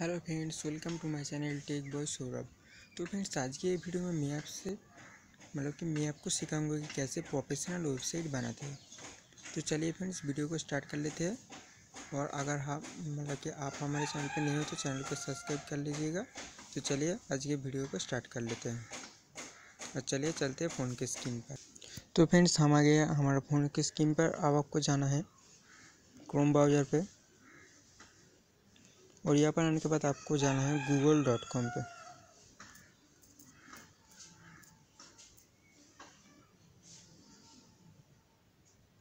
Hello friends, welcome to my channel tech boy Saurabh. तो friends, आज की ये वीडियो में मैं आपको सिखाऊंगा कि कैसे प्रोफेशनल वेबसाइट बनाते हैं। तो चलिए फ्रेंड्स, वीडियो को स्टार्ट कर लेते हैं। और अगर आप हमारे चैनल पर नए हो तो चैनल को सब्सक्राइब कर लीजिएगा। तो चलिए आज के वीडियो को स्टार्ट कर लेते हैं। और चलिए चलते हैं फ़ोन के स्क्रीन पर। तो फ्रेंड्स, हम आ गए हमारा फ़ोन के स्क्रीन पर। अब आपको जाना है क्रोम ब्राउज़र पर, और यहाँ पर आने के बाद आपको जाना है google.com पे।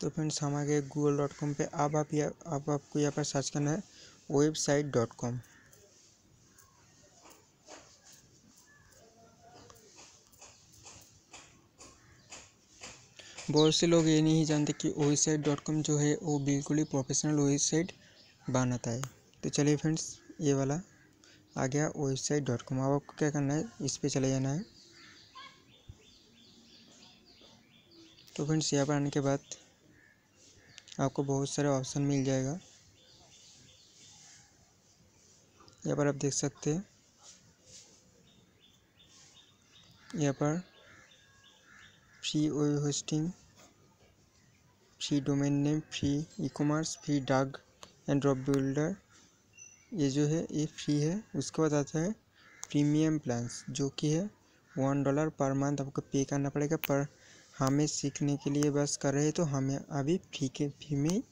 तो फ्रेंड्स, हम आ गए google.com पे। अब आपको यहाँ पर सर्च करना है website.com। बहुत से लोग ये नहीं जानते कि website.com जो है वो बिल्कुल ही प्रोफेशनल वेबसाइट बनाता है। तो चलिए फ्रेंड्स, ये वाला आ गया website.com। अब आपको क्या करना है, इस पर चले जाना है। तो फ्रेंड्स, यहाँ पर आने के बाद आपको बहुत सारे ऑप्शन मिल जाएगा। यहाँ पर आप देख सकते हैं, यहाँ पर free web hosting, free domain name, free e-commerce, free drag and drop builder, ये जो है ये फ्री है। उसके बाद आता है प्रीमियम प्लान्स, जो कि है $1 पर मंथ आपको पे करना पड़ेगा। पर हमें सीखने के लिए बस कर रहे हैं, तो हमें अभी फ्री में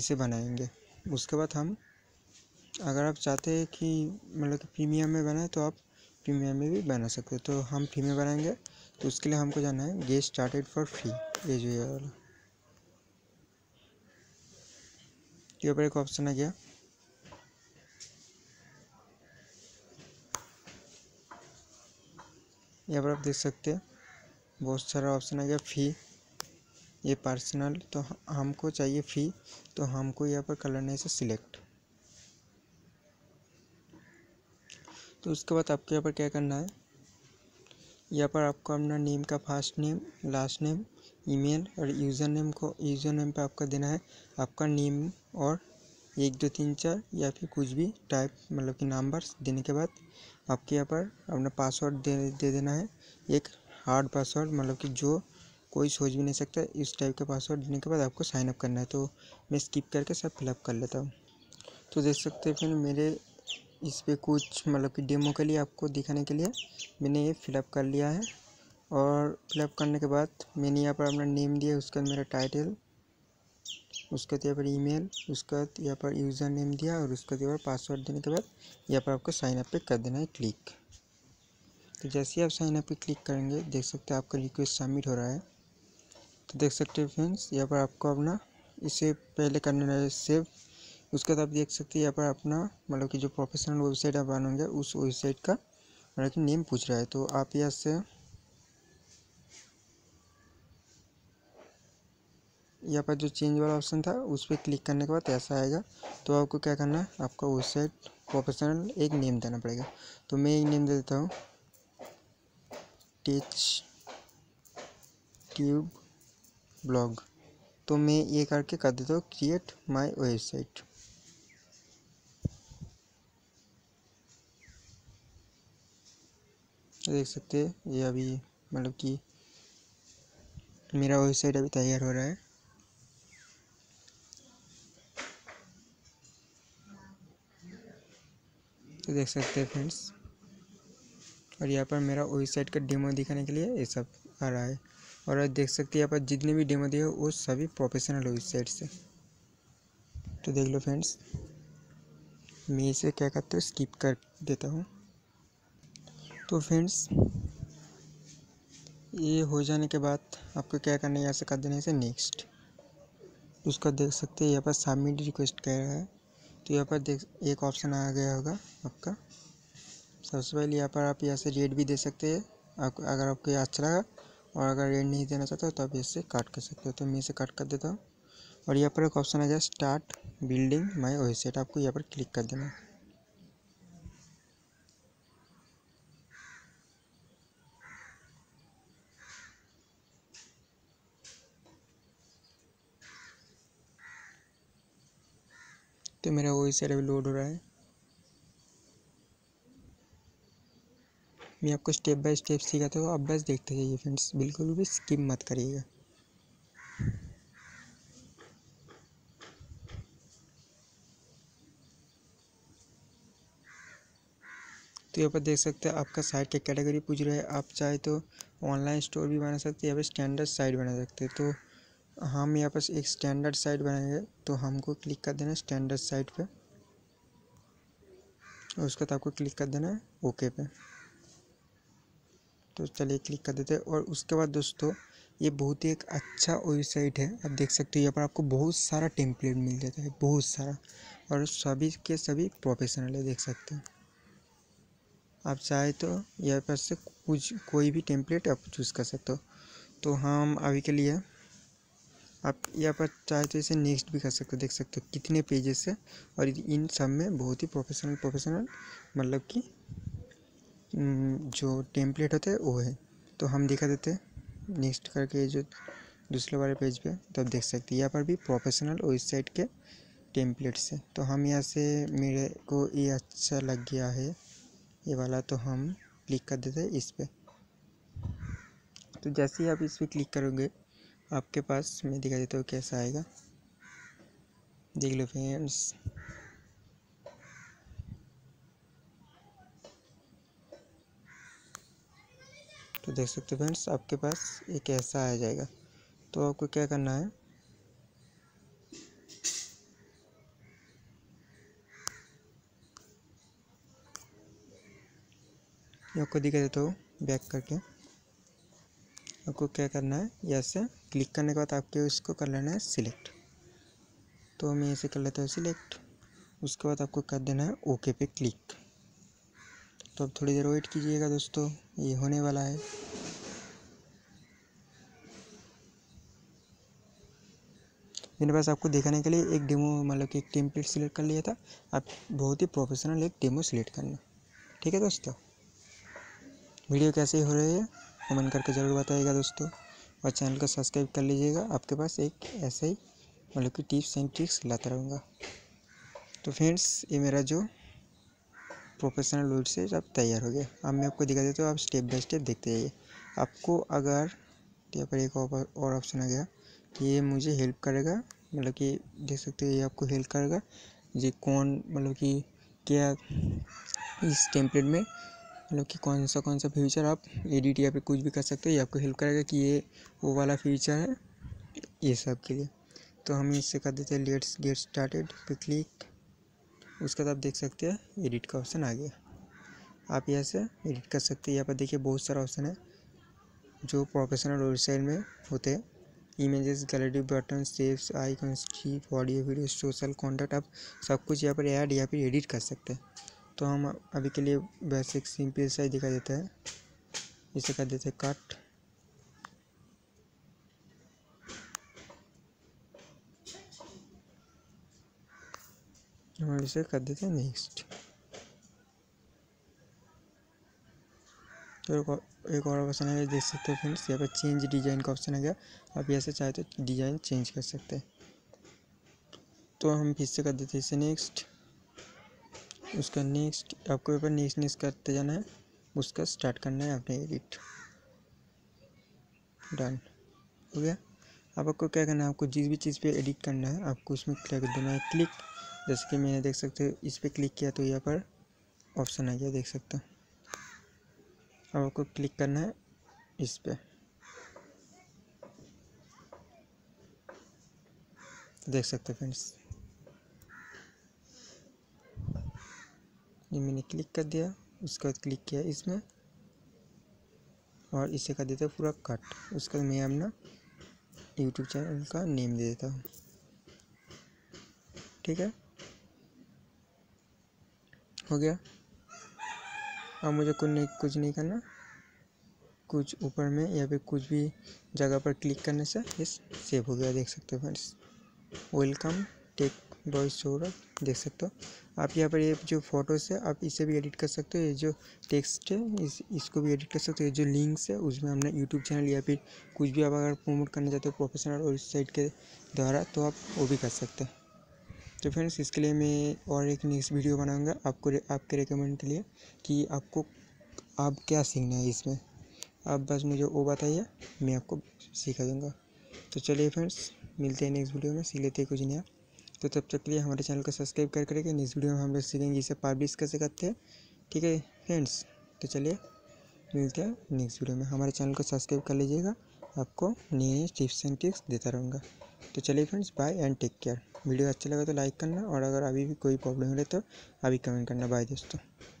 इसे बनाएंगे। उसके बाद अगर आप चाहते हैं कि प्रीमियम में बनाए तो आप प्रीमियम में भी बना सकते हो। तो हम फ्री में बनाएंगे, तो उसके लिए हमको जाना है गेट स्टार्टेड फॉर फ्री। ये जो है वाला, यहाँ पर एक ऑप्शन आ गया। यहाँ पर आप देख सकते हैं बहुत सारा ऑप्शन आ गया। फ़ी, ये पर्सनल, तो हमको चाहिए फ़ी, तो हमको यहाँ पर करना है इसे सिलेक्ट। तो उसके बाद आपको यहाँ पर क्या करना है, यहाँ पर आपको अपना नेम का first name, last name, email और यूज़र नेम पर आपका देना है आपका नेम और 1 2 3 4 या फिर कुछ भी टाइप कि नंबर्स देने के बाद आपके यहाँ पर अपना पासवर्ड दे देना है। एक हार्ड पासवर्ड कि जो कोई सोच भी नहीं सकता, इस टाइप का पासवर्ड देने के बाद आपको साइन अप करना है। तो मैं स्किप करके सब फिलअप कर लेता हूँ। तो देख सकते हैं फिर मेरे इस पर कुछ कि डेमो के लिए आपको दिखाने के लिए मैंने ये फिलअप कर लिया है। और फिलअप करने के बाद मैंने यहाँ पर अपना नेम दिया, उसके बाद मेरा टाइटल, उसके बाद यहाँ पर ईमेल, उसके बाद यहाँ पर यूज़र नेम दिया और उसके बाद यहाँ पर पासवर्ड देने के बाद यहाँ पर आपको साइन अप पे कर देना है क्लिक। तो जैसे ही आप साइन अप पे क्लिक करेंगे, देख सकते हैं आपका रिक्वेस्ट सबमिट हो रहा है। तो देख सकते हैं फ्रेंड्स, यहाँ पर आपको अपना इसे पहले करना है सेव। उसके बाद आप देख सकते हैं यहाँ पर अपना कि जो प्रोफेशनल वेबसाइट आप बनाओगे उस वेबसाइट का कि नेम पूछ रहा है। तो आप यहाँ से यहाँ पर जो चेंज वाला ऑप्शन था उस पर क्लिक करने के बाद ऐसा आएगा। तो आपको क्या करना है, आपका वेबसाइट प्रोफेशनल एक नेम देना पड़ेगा। तो मैं एक नेम दे देता हूँ टीच क्यूब ब्लॉग। तो मैं ये करके कर देता हूँ क्रिएट माय वेबसाइट। देख सकते हैं ये अभी कि मेरा वेबसाइट अभी तैयार हो रहा है। तो देख सकते हैं फ्रेंड्स, और यहाँ पर मेरा वेबसाइट का डेमो दिखाने के लिए ये सब आ रहा है। और आप देख सकते हैं यहाँ पर जितने भी डेमो दिए वो सभी प्रोफेशनल वेबसाइट से। तो देख लो फ्रेंड्स, मैं इसे क्या करता हूँ स्किप कर देता हूँ। तो फ्रेंड्स, ये हो जाने के बाद आपको क्या करना है, यहाँ से कर देना है नेक्स्ट। उसका देख सकते हैं यहाँ पर सबमिट रिक्वेस्ट कह रहा है। तो यहाँ पर देख एक ऑप्शन आ गया होगा आपका। सबसे पहले यहाँ पर आप यहाँ से रेट भी दे सकते हैं अगर आपको ये अच्छा लगा, और अगर रेट नहीं देना चाहते हो तो आप इससे काट कर सकते हो। तो मैं इसे काट कर देता हूँ। और यहाँ पर एक ऑप्शन आ गया स्टार्ट बिल्डिंग माय वेबसाइट, आपको यहाँ पर क्लिक कर देना है। तो मेरा वेबसाइट अभी लोड हो रहा है। मैं आपको स्टेप बाय स्टेप सिखाता हूँ, आप बस देखते रहिए फ्रेंड्स, बिल्कुल भी स्किप मत करिएगा। तो यहाँ पर देख सकते हैं आपका साइट की कैटेगरी पूछ रहा है, आप चाहे तो ऑनलाइन स्टोर भी बना सकते हैं या फिर स्टैंडर्ड साइट बना सकते हैं। तो हम यहाँ पर एक स्टैंडर्ड साइट बनाएंगे, तो हमको क्लिक कर देना स्टैंडर्ड साइट पे और उसके बाद आपको क्लिक कर देना है ओके पे। तो चलिए क्लिक कर देते हैं और उसके बाद दोस्तों ये बहुत ही एक अच्छा वेबसाइट है। आप देख सकते हो यहाँ पर आपको बहुत सारा टेम्पलेट मिल जाता है, बहुत सारा, और सभी के सभी प्रोफेशनल है, देख सकते हैं। आप चाहे तो यहाँ पर से कुछ कोई भी टेम्पलेट आप चूज़ कर सकते हो। तो हम अभी के लिए आप यहाँ पर चाहे तो इसे नेक्स्ट भी कर सकते हो, देख सकते हो कितने पेजेस है और इन सब में बहुत ही प्रोफेशनल मतलब कि जो टेम्पलेट होता है वो है। तो हम दिखा देते हैं नेक्स्ट करके जो दूसरे वाले पेज पे, तो आप देख सकते हैं यहाँ पर भी प्रोफेशनल वेबसाइट के टेम्पलेट्स है। तो हम यहाँ से मेरे को ये अच्छा लग गया है ये वाला, तो हम क्लिक कर देते हैं इस पर। तो जैसे ही आप इस पर क्लिक करोगे आपके पास मैं दिखा देता हूँ कैसा आएगा, देख लो फ्रेंड्स। तो देख सकते हो फ्रेंड्स आपके पास ये कैसा आ जाएगा। तो आपको क्या करना है, आपको दिखा देता हूँ बैक करके। आपको क्या करना है, यहाँ से क्लिक करने के बाद आपके इसको कर लेना है सिलेक्ट। तो मैं इसे कर लेता हूँ सिलेक्ट, उसके बाद आपको कर देना है ओके पे क्लिक। तो अब थोड़ी देर वेट कीजिएगा दोस्तों, ये होने वाला है। मेरे पास आपको दिखाने के लिए एक डेमो मतलब कि एक टेम्पलेट सिलेक्ट कर लिया था, आप बहुत ही प्रोफेशनल एक डेमो सिलेक्ट करना, ठीक है दोस्तों। वीडियो कैसे हो रही है कमेंट करके ज़रूर बताइएगा दोस्तों, और चैनल को सब्सक्राइब कर लीजिएगा। आपके पास एक ऐसा ही मतलब कि टिप्स एंड ट्रिक्स लाता रहूँगा। तो फ्रेंड्स ये मेरा जो प्रोफेशनल वेबसाइट अब तैयार हो गया। अब मैं आपको दिखा देता हूँ, आप स्टेप बाय स्टेप देखते जाइए। आपको अगर यहाँ पर एक और ऑप्शन आ गया कि ये मुझे हेल्प करेगा, मतलब कि देख सकते हो ये आपको हेल्प करेगा जी कौन मतलब कि क्या इस टेम्पलेट में मतलब कि कौन सा फीचर आप एडिट या फिर कुछ भी कर सकते हो। ये आपको हेल्प करेगा कि ये वो वाला फीचर है ये सब के लिए। तो हम इससे कर देते हैं लेट्स गेट स्टार्टेड पे क्लिक। उसके बाद आप देख सकते हैं एडिट का ऑप्शन आ गया, आप यहाँ से एडिट कर सकते हैं। यहाँ पर देखिए बहुत सारा ऑप्शन है जो प्रोफेशनल वेबसाइट में होते हैं, images, gallery, button, shapes, icon, strip, audio, video, social, contact, आप सब कुछ यहाँ पर ऐड या फिर एडिट कर सकते हैं। तो हम अभी के लिए बेसिक सिंपल सा ही दिखा देता है, इसे कर देते हैं कट। हम इसे कर देते हैं नेक्स्ट। तो एक और ऑप्शन है देख सकते हैं फ्रेंड्स, यहाँ पर चेंज डिज़ाइन का ऑप्शन आ गया, आप यहाँ से चाहे तो डिज़ाइन चेंज कर सकते हैं। तो हम फिर से कर देते हैं इसे नेक्स्ट, उसका नेक्स्ट। आपको यहाँ पर नेक्स्ट करते जाना है, उसका स्टार्ट करना है आपने एडिट, डन हो गया। अब आपको क्या करना है, आपको जिस भी चीज़ पे एडिट करना है आपको उसमें क्या कर देना है क्लिक। जैसे कि मैंने देख सकते हो इस पर क्लिक किया तो यहाँ पर ऑप्शन आ गया, देख सकते हो। अब आपको क्लिक करना है इस पर, देख सकते हो फ्रेंड्स ये मैंने क्लिक कर दिया। उसके बाद क्लिक किया इसमें और इसे कर देता है पूरा कट। उसके बाद मैं अपना यूट्यूब चैनल का नेम दे देता हूँ, ठीक है, हो गया। अब मुझे कुछ नहीं करना, कुछ ऊपर में या फिर कुछ भी जगह पर क्लिक करने से ये सेव हो गया, देख सकते हो friends. Welcome tech boy Saurav, देख सकते हो। आप यहाँ पर ये जो फोटोज़ है आप इसे भी एडिट कर सकते हो, ये जो टेक्स्ट है इसको भी एडिट कर सकते हो, ये जो लिंक्स है उसमें हमने यूट्यूब चैनल या फिर कुछ भी आप अगर प्रमोट करना चाहते हो प्रोफेशनल वेबसाइट के द्वारा तो आप वो भी कर सकते हो। तो फ्रेंड्स इसके लिए मैं और एक नेक्स्ट वीडियो बनाऊँगा आपके रिकमेंड के लिए कि आपको आप क्या सीखना है इसमें, आप बस मुझे वो बताइए, मैं आपको सिखा दूँगा। तो चलिए फ्रेंड्स, मिलते हैं नेक्स्ट वीडियो में, सीख लेते हैं कुछ नया। तो तब तक के लिए हमारे चैनल को सब्सक्राइब करके नेक्स्ट वीडियो में हम लोग सीखेंगे इसे पब्लिश कैसे करते हैं। ठीक है फ्रेंड्स, तो चलिए मिलते हैं नेक्स्ट वीडियो में। हमारे चैनल को सब्सक्राइब कर लीजिएगा, आपको नई नई टिप्स एंड ट्रिक्स देता रहूँगा। तो चलिए friends, bye and take care. Video अच्छा लगा तो लाइक करना, और अगर अभी भी कोई प्रॉब्लम हो रही तो अभी कमेंट करना। बाय दोस्तों।